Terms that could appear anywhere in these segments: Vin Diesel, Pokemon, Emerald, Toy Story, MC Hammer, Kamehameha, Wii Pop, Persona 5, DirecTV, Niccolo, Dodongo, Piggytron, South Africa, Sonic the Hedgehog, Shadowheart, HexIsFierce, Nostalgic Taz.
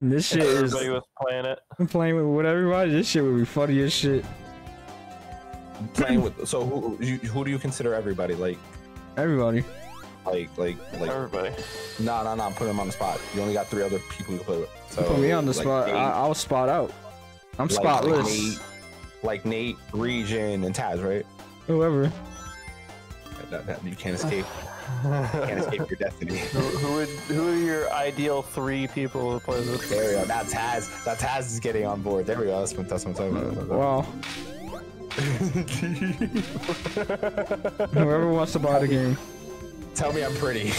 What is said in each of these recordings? This shit is. Everybody was playing it. I'm playing with everybody. This shit would be funny as shit. Playing with. So who do you consider everybody? Like. Everybody. Like everybody. Nah. I'm putting him on the spot. You only got 3 other people you can play with. So, put me on the spot. I'll spot out. I'm spotless. Like Nate, Region, and Taz, right? Whoever. That you can't escape. You can't escape your destiny. Who are your ideal 3 people to play with? There we go. Now Taz. Now Taz is getting on board. There we go. That's what I'm talking about. Wow. Whoever wants to buy the game. Tell me I'm pretty.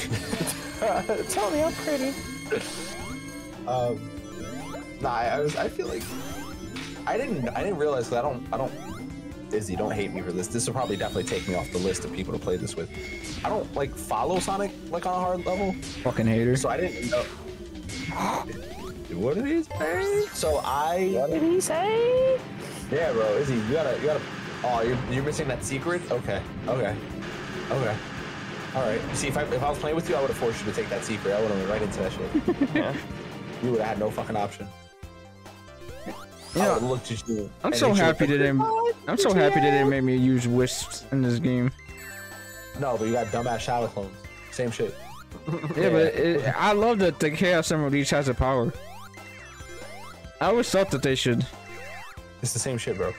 Tell me I'm pretty. I feel like I didn't realize that I don't. Izzy, don't hate me for this. This will probably definitely take me off the list of people to play this with. I don't like follow Sonic like on a hard level. Fucking hater. So I didn't know. What did he say? What did he say? Yeah, bro, Izzy, you gotta. Oh, you're missing that secret. Okay. All right. See, if I was playing with you, I would have forced you to take that secret. I would have went right into that shit. Yeah. You would have had no fucking option. Yeah. I'm so happy that they made me use wisps in this game. No, but you got dumbass shadow clones. Same shit. Yeah, but I love that the Chaos Emerald each has a power. I always thought that they should. It's the same shit, bro.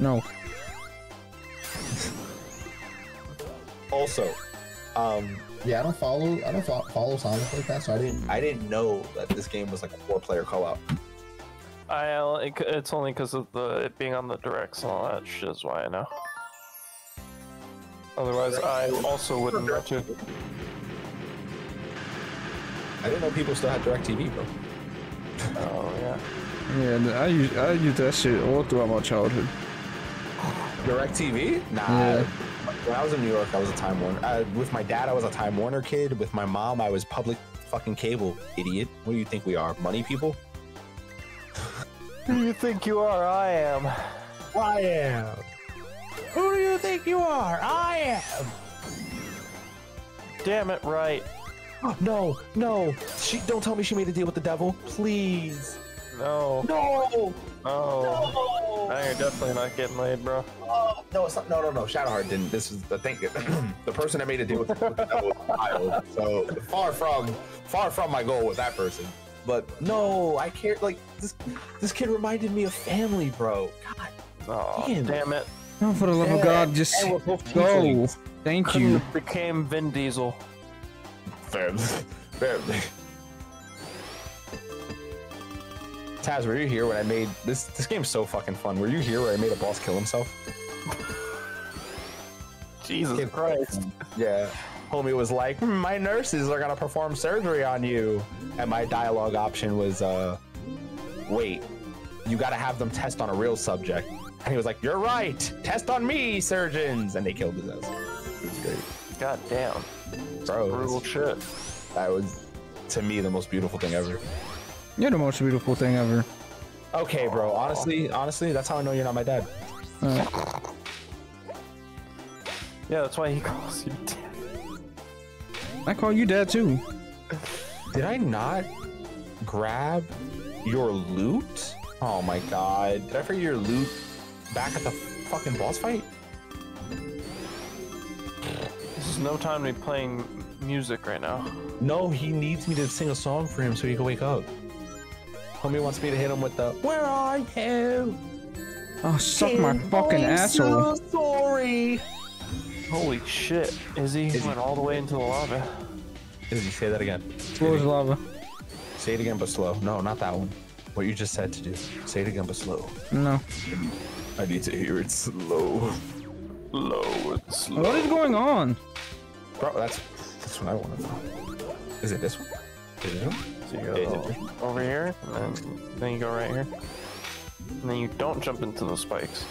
No. Also, yeah, I don't follow Sonic like that, so I didn't know that this game was like a 4-player co-op. It's only because of it being on the directs and all that shit is why I know. Otherwise, I also wouldn't let you. I didn't know people still had DirecTV, bro. Oh yeah. Yeah, I used that shit all throughout my childhood. DirecTV? Nah. Yeah. When I was in New York, I was a Time Warner. With my dad, I was a Time Warner kid. With my mom, I was public fucking cable, idiot. What do you think we are? Money people? Who do you think you are? I am. I am. Who do you think you are? I am. Damn it, right. Oh, no. Don't tell me she made a deal with the devil. Please. No. Now you're definitely not getting laid, bro. Oh, no, it's not. No. Shadowheart didn't. This is the thing. The person that made a deal with the devil was a child. So far from my goal with that person. But no, I can't. Like this kid reminded me of family, bro. God. Oh, damn it! No, for the love of God, just go. Thank Couldn't you. Became Vin Diesel. Family. Taz, were you here when I made this? This game's so fucking fun. Were you here where I made a boss kill himself? Jesus Christ! Yeah. Homie was like, my nurses are gonna perform surgery on you, and my dialogue option was, wait, you gotta have them test on a real subject. And he was like, you're right, test on me, surgeons, and they killed his ass. It was great. God damn, bro, brutal shit. That was, to me, the most beautiful thing ever. You're the most beautiful thing ever. Okay, bro. Honestly, that's how I know you're not my dad. Yeah, that's why he calls you dad. I call you dad too. Did I not grab your loot? Oh my god. Did I forget your loot back at the fucking boss fight? This is no time to be playing music right now. No, he needs me to sing a song for him so he can wake up. Homie wants me to hit him with the "Where are you?" Oh, suck King, my fucking asshole. So sorry. Holy shit, Izzy went all the way into the lava. Izzy, say that again. Slow as lava. Say it again, but slow. No, not that one. What you just said to do. Say it again, but slow. No. I need to hear it slow. Slow. What is going on? Bro, that's what I want to know. Is it this one? So you go over here, and then you go right here. And then you don't jump into the spikes.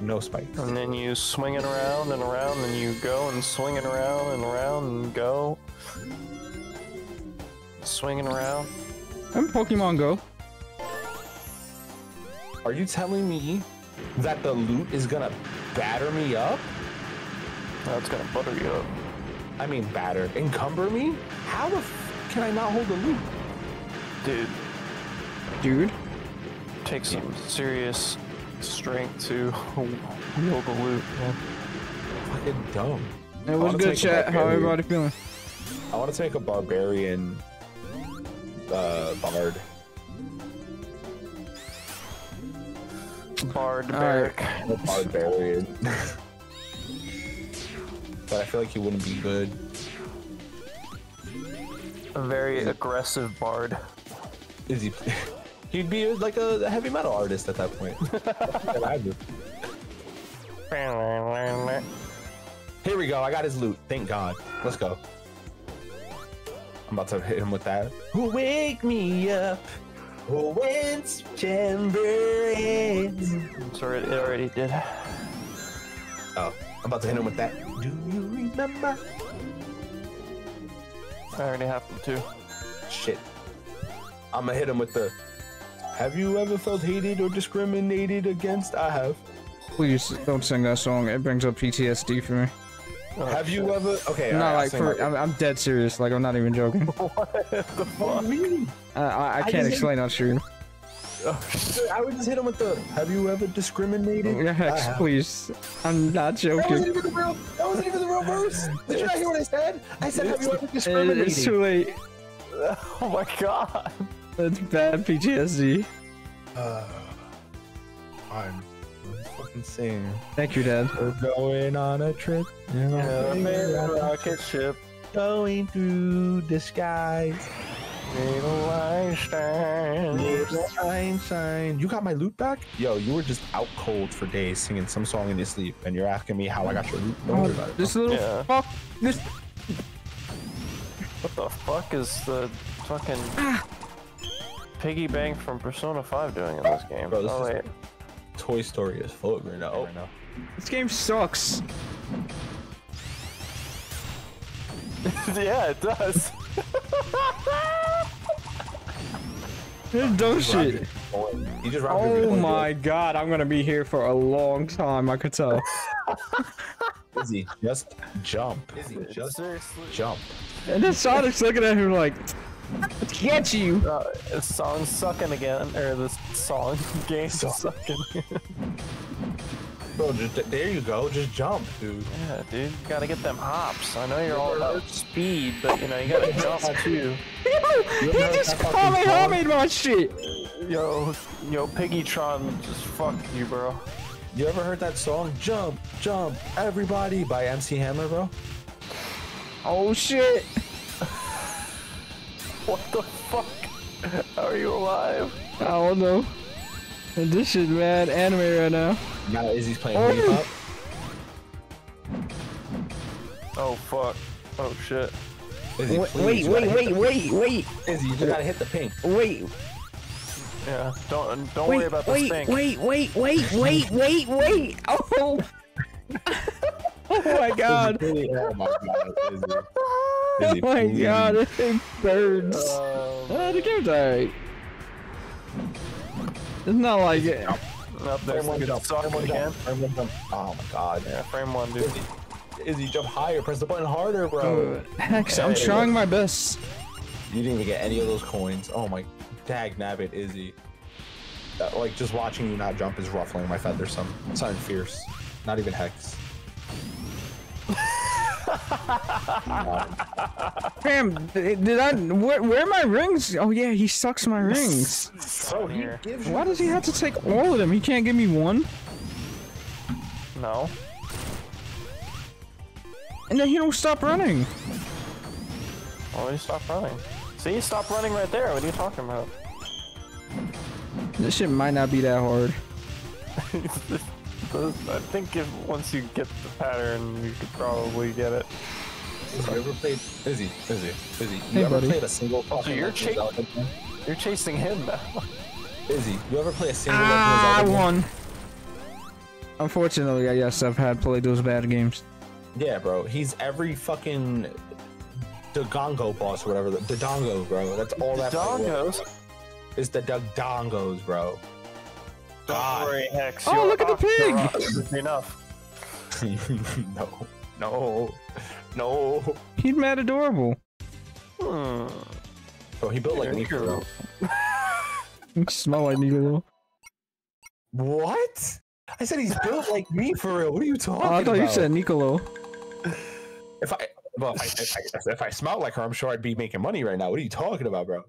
No spikes. And then you swing it around and around, and you go and swing it around and around and go. Swinging around. And Pokemon Go. Are you telling me that the loot is gonna batter me up? No, it's gonna butter you up. I mean, batter. Encumber me? How the f can I not hold the loot? Dude. Takes some serious strength to wield the loot, man. Fucking dumb. That was good, chat. How everybody feeling? I want to take a barbarian bard. Barbaric. Right. Barbarian. But I feel like he wouldn't be good. A very aggressive bard. Is he? He'd be like a heavy metal artist at that point. Here we go. I got his loot. Thank God. Let's go. I'm about to hit him with that. Wake me up when September ends. I'm sorry, it already did. Oh, I'm about to hit him with that. Do you remember? That already happened too. Shit. I'm gonna hit him with the. Have you ever felt hated or discriminated against? I have. Please don't sing that song. It brings up PTSD for me. Oh, have you ever? Okay, no, right, like for, I'm dead serious. Like I'm not even joking. What the fuck? I can't explain on stream. I would just hit him with the. Have you ever discriminated? Yeah, Hex, please. I'm not joking. That wasn't even the real. That wasn't even the real verse. Did you not hear what I said? I said, have you ever discriminated? It's too late. Oh my god. That's bad PTSD. I'm fucking singing. Thank you, Dad. We're going on a trip. In a rocket ship. Going through the skies. Little Einstein. Little Einstein. You got my loot back? Yo, you were just out cold for days singing some song in your sleep, and you're asking me how I got your loot. Oh, this little fuck. This. What the fuck is the fucking. Piggy Bank from Persona 5 doing in this game? Bro, this is Toy Story is full right now. This game sucks. Yeah, it does. This dumb shit. You just oh my god, I'm gonna be here for a long time, I could tell. Izzy, just jump. Izzy, just jump. And then Sonic's looking at him like... Get you! The song's sucking again, or the song game's sucking again. Bro, just, there you go, just jump, dude. Yeah, dude, you gotta get them hops. I know you're all about speed, but you know, you gotta jump too. Yo, he just Kamehameha my shit! Yo, Piggytron, just fuck you, bro. You ever heard that song, Jump, Jump, Everybody, by MC Hammer, bro? Oh shit! What the fuck? How are you alive? I don't know. And this is mad anime right now. Now Izzy's playing Wii Pop. Oh fuck. Oh shit. Izzy, wait. Izzy, you just gotta hit the pink. Wait. Yeah, don't worry about the pink. Wait. Oh. Oh my god. Oh my god, Izzy. Oh my god, this thing burns. The game's alright. It's not like it. Nope, frame one jump. Oh my god. Yeah, frame one, dude. Izzy, jump higher. Press the button harder, bro. Hex, I'm trying my best. You didn't even get any of those coins. Oh my... Dag nabbit, Izzy. That, like, just watching you not jump is ruffling my feathers. Something fierce. Not even Hex. Fam, did I? Where are my rings? Oh yeah, he sucks my rings. So why does he have to take all of them? He can't give me one. No. And then he don't stop running. Oh, he stopped running. See, he stopped running right there. What are you talking about? This shit might not be that hard. I think if once you get the pattern, you could probably get it. Have you ever played Izzy? You ever played a single? Oh, so you're chasing him now. Izzy, you ever play a single? I won. Unfortunately, yes, I've had played those bad games. Yeah, bro, he's every fucking Dodongo boss, or whatever. The Dodongo, bro. That's all that. Dodongos. It's the Dodongos, bro. Don't worry, Hex. Oh, look at the pig! Enough. No. He's mad adorable. Hmm. Bro, he built like Niccolo. You smell like Niccolo. What? I said he's built like me for real. What are you talking about? I thought you said Niccolo. If I smelled like her, I'm sure I'd be making money right now. What are you talking about, bro?